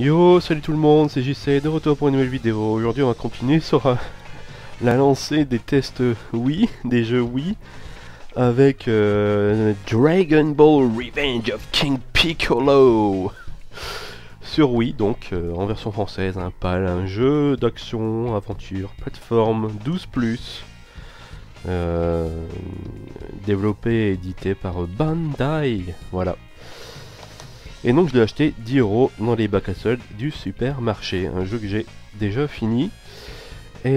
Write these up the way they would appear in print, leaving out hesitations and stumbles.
Yo, salut tout le monde, c'est JC de retour pour une nouvelle vidéo. Aujourd'hui on va continuer sur la lancée des tests Wii, des jeux Wii, avec Dragon Ball Revenge of King Piccolo sur Wii, donc en version française, hein, PAL, un jeu d'action, aventure, plateforme 12+, développé et édité par Bandai, voilà. Et donc je l'ai acheté 10 € dans les bacs à soldes du supermarché, un jeu que j'ai déjà fini. Et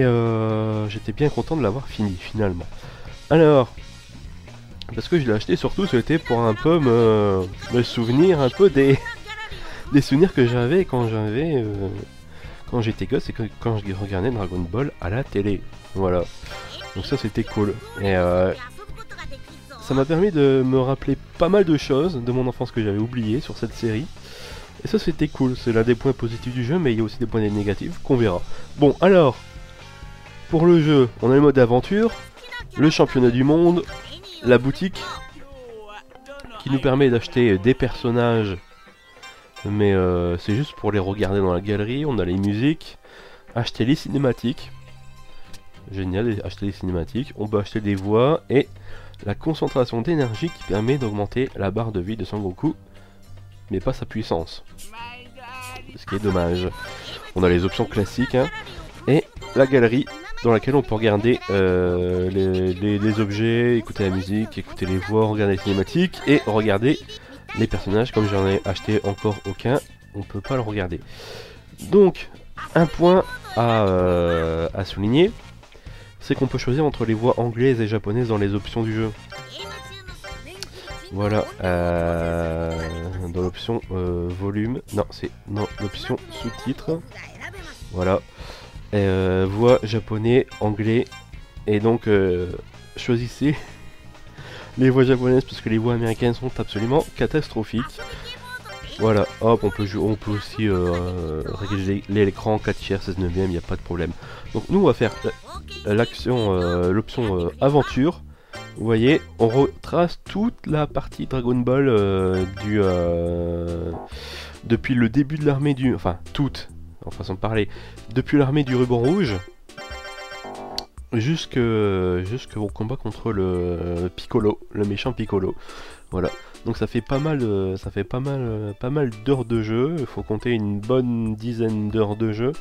j'étais bien content de l'avoir fini finalement. Alors, parce que je l'ai acheté surtout c'était pour un peu me souvenir un peu des souvenirs que j'avais quand j'étais gosse et quand je regardais Dragon Ball à la télé. Voilà, donc ça c'était cool. Et ça m'a permis de me rappeler pas mal de choses de mon enfance que j'avais oubliées sur cette série. Et ça c'était cool, c'est l'un des points positifs du jeu, mais il y a aussi des points négatifs qu'on verra. Bon alors, pour le jeu, on a le mode aventure, le championnat du monde, la boutique, qui nous permet d'acheter des personnages, mais c'est juste pour les regarder dans la galerie. On a les musiques, acheter les cinématiques, génial, acheter les cinématiques, on peut acheter des voix et la concentration d'énergie qui permet d'augmenter la barre de vie de Son Goku, mais pas sa puissance, ce qui est dommage. On a les options classiques, hein, et la galerie dans laquelle on peut regarder les objets, écouter la musique, écouter les voix, regarder les cinématiques et regarder les personnages. Comme j'en ai acheté encore aucun, on peut pas le regarder. Donc un point à souligner, c'est qu'on peut choisir entre les voix anglaises et japonaises dans les options du jeu. Voilà, dans l'option volume, non, c'est dans l'option sous-titres. Voilà, voix japonais, anglais, et donc choisissez les voix japonaises parce que les voix américaines sont absolument catastrophiques. Voilà, hop, on peut aussi régler l'écran 4/4, 16/9, il n'y a pas de problème. Donc nous on va faire l'action, l'option aventure. Vous voyez, on retrace toute la partie Dragon Ball depuis le début de l'armée du... Enfin, toute, en façon de parler. Depuis l'armée du ruban rouge jusqu'au combat contre le Piccolo, le méchant Piccolo. Voilà, donc ça fait pas mal d'heures de jeu. Il faut compter une bonne dizaine d'heures de jeu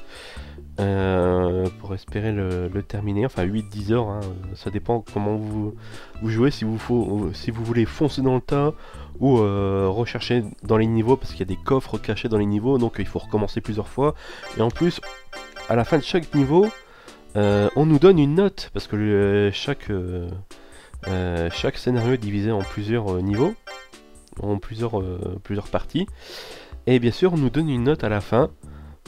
pour espérer le terminer, enfin 8-10 heures, hein. Ça dépend comment vous jouez, si vous voulez foncer dans le tas ou rechercher dans les niveaux, parce qu'il y a des coffres cachés dans les niveaux, donc il faut recommencer plusieurs fois. Et en plus, à la fin de chaque niveau, on nous donne une note, parce que chaque scénario est divisé en plusieurs niveaux, en plusieurs parties, et bien sûr on nous donne une note à la fin,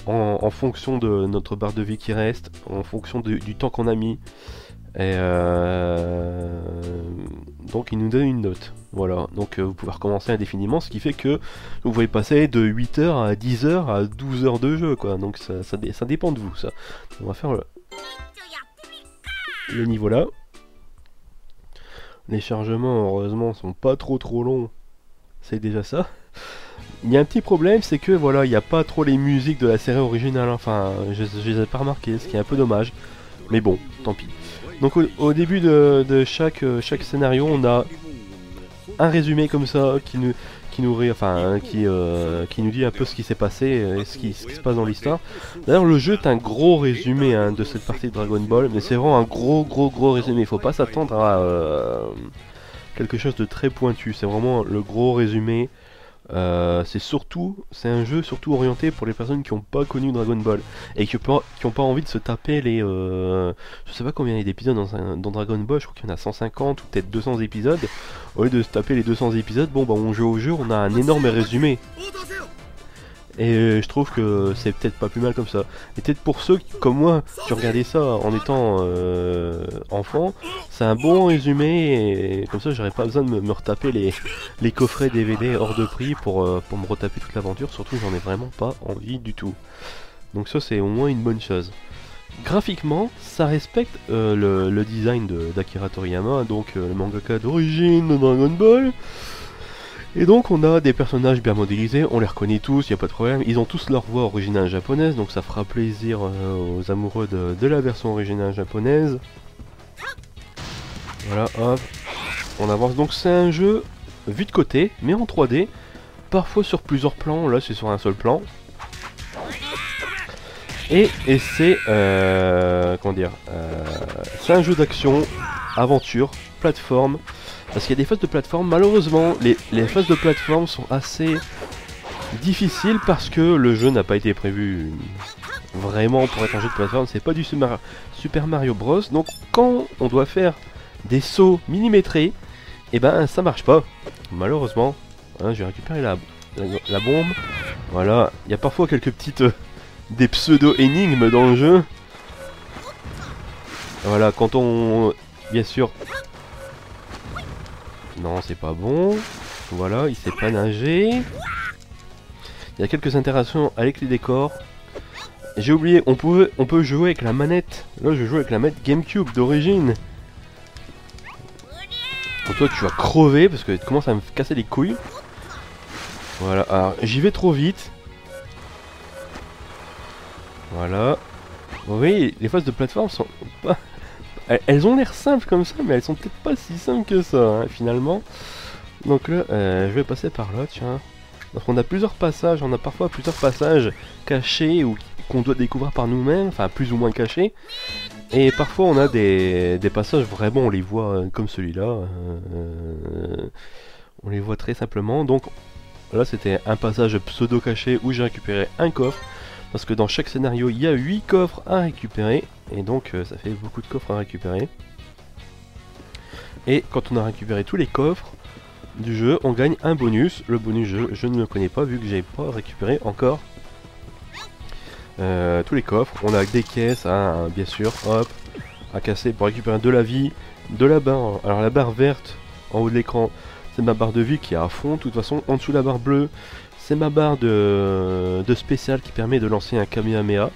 en fonction de notre barre de vie qui reste, en fonction du temps qu'on a mis, et donc il nous donne une note. Voilà, donc vous pouvez recommencer indéfiniment, ce qui fait que vous pouvez passer de 8 h à 10 h à 12 heures de jeu, quoi. Donc ça dépend de vous, ça. On va faire le niveau là. Les chargements, heureusement, sont pas trop longs. C'est déjà ça. Il y a un petit problème, c'est que voilà, il n'y a pas trop les musiques de la série originale. Enfin, je les ai pas remarquées, ce qui est un peu dommage. Mais bon, tant pis. Donc au début de chaque scénario, on a un résumé comme ça qui nous dit un peu ce qui s'est passé, ce qui se passe dans l'histoire. D'ailleurs le jeu est un gros résumé, hein, de cette partie de Dragon Ball, mais c'est vraiment un gros résumé. Il faut pas s'attendre à quelque chose de très pointu, c'est vraiment le gros résumé. C'est un jeu surtout orienté pour les personnes qui n'ont pas connu Dragon Ball et qui n'ont pas envie de se taper les... je sais pas combien il y a d'épisodes dans Dragon Ball, je crois qu'il y en a 150 ou peut-être 200 épisodes. Au lieu de se taper les 200 épisodes, bon bah on joue au jeu, on a un énorme résumé. Et je trouve que c'est peut-être pas plus mal comme ça. Et peut-être pour ceux qui, comme moi, qui regardaient ça en étant enfant, c'est un bon résumé, et comme ça j'aurais pas besoin de me retaper les coffrets DVD hors de prix pour me retaper toute l'aventure, surtout j'en ai vraiment pas envie du tout. Donc ça c'est au moins une bonne chose. Graphiquement, ça respecte le design d'Akira Toriyama, donc le mangaka d'origine de Dragon Ball. Et donc on a des personnages bien modélisés, on les reconnaît tous, il n'y a pas de problème, ils ont tous leur voix originale japonaise, donc ça fera plaisir aux amoureux de la version originale japonaise. Voilà, hop, on avance. Donc c'est un jeu vu de côté, mais en 3D, parfois sur plusieurs plans, là c'est sur un seul plan. Et c'est, comment dire, c'est un jeu d'action, aventure, plateforme. Parce qu'il y a des phases de plateforme, malheureusement, les phases de plateforme sont assez difficiles parce que le jeu n'a pas été prévu vraiment pour être un jeu de plateforme, c'est pas du Super Mario Bros. Donc quand on doit faire des sauts millimétrés, et ben ça marche pas, malheureusement. Hein, j'ai récupéré la bombe, voilà, il y a parfois quelques petites, des pseudo-énigmes dans le jeu. Voilà, quand on, bien sûr... Non, c'est pas bon. Voilà, il sait pas nager. Il y a quelques interactions avec les décors. J'ai oublié, on peut jouer avec la manette. Là, je joue avec la manette GameCube d'origine. Pour toi, tu vas crever parce que tu commences à me casser les couilles. Voilà, alors j'y vais trop vite. Voilà. Vous voyez, les phases de plateforme sont pas... Elles ont l'air simples comme ça, mais elles sont peut-être pas si simples que ça, hein, finalement. Donc là, je vais passer par là, tiens. Donc on a plusieurs passages, on a parfois plusieurs passages cachés ou qu'on doit découvrir par nous-mêmes, enfin plus ou moins cachés. Et parfois on a des passages vraiment, on les voit comme celui-là. On les voit très simplement. Donc là, c'était un passage pseudo-caché où j'ai récupéré un coffre. Parce que dans chaque scénario, il y a 8 coffres à récupérer. Et donc, ça fait beaucoup de coffres à récupérer. Et quand on a récupéré tous les coffres du jeu, on gagne un bonus. Le bonus, je ne le connais pas, vu que j'ai pas récupéré encore tous les coffres. On a des caisses, hein, bien sûr, hop, à casser pour récupérer de la vie, de la barre. Alors la barre verte, en haut de l'écran, c'est ma barre de vie qui est à fond. De toute façon, en dessous de la barre bleue, c'est ma barre de spécial qui permet de lancer un Kamehameha.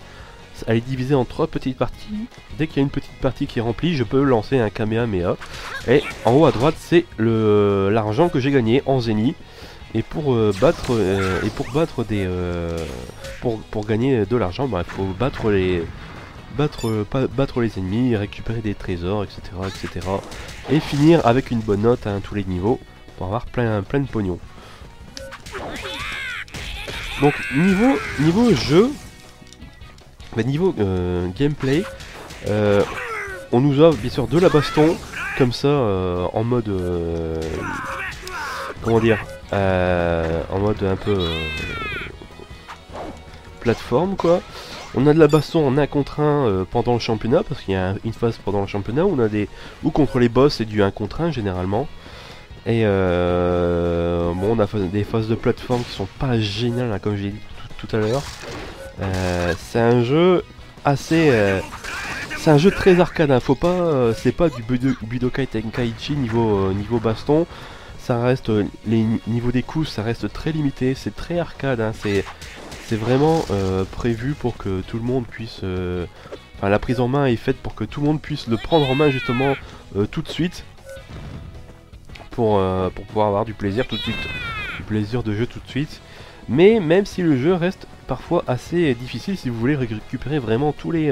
Elle est divisée en 3 petites parties. Dès qu'il y a une petite partie qui est remplie, je peux lancer un Kamehameha. Et en haut à droite, c'est l'argent que j'ai gagné en Zeni. Et pour gagner de l'argent, bah, il faut battre les ennemis, récupérer des trésors, etc., etc. Et finir avec une bonne note à tous les niveaux pour avoir plein de pognon. Donc niveau jeu, bah niveau gameplay, on nous offre bien sûr de la baston, comme ça en mode, comment dire, en mode un peu plateforme quoi. On a de la baston en 1 contre 1 pendant le championnat, parce qu'il y a une phase pendant le championnat où on a ou contre les boss c'est du 1 contre 1 généralement. Et bon, on a des phases de plateforme qui sont pas géniales, hein, comme j'ai dit tout à l'heure. C'est un jeu assez... c'est un jeu très arcade, hein, faut pas... c'est pas du Budokai Tenkaichi niveau baston. Ça reste... les niveaux des coups, ça reste très limité, c'est très arcade, hein, c'est vraiment prévu pour que tout le monde puisse... enfin, la prise en main est faite pour que tout le monde puisse le prendre en main justement tout de suite. Pour pouvoir avoir du plaisir tout de suite, du plaisir de jeu tout de suite. Mais même si le jeu reste parfois assez difficile, si vous voulez récupérer vraiment tous les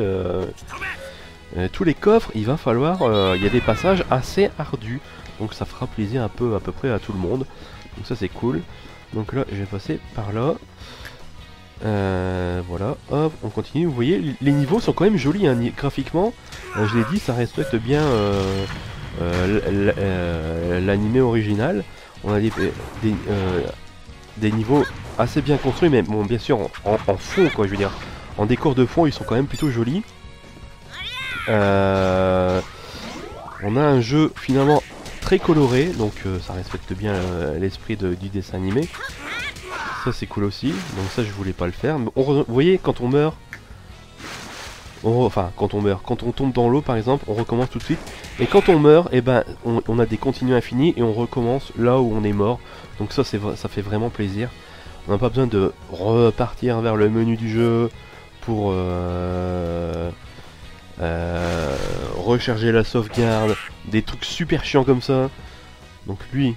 coffres, il va falloir, il y a des passages assez ardus, donc ça fera plaisir un peu à peu près à tout le monde, donc ça c'est cool. Donc là je vais passer par là, voilà, hop, on continue. Vous voyez, les niveaux sont quand même jolis, hein, graphiquement, je l'ai dit, ça respecte bien l'animé original. On a des niveaux assez bien construits, mais bon, bien sûr en fond quoi, je veux dire en décor de fond ils sont quand même plutôt jolis. On a un jeu finalement très coloré, donc ça respecte bien l'esprit du dessin animé, ça c'est cool aussi, donc ça je voulais pas le faire. Mais vous voyez, quand on meurt, enfin quand on meurt, quand on tombe dans l'eau par exemple, on recommence tout de suite. Et quand on meurt, et ben on a des continues infinies et on recommence là où on est mort. Donc ça ça fait vraiment plaisir. On n'a pas besoin de repartir vers le menu du jeu pour recharger la sauvegarde, des trucs super chiants comme ça. Donc lui,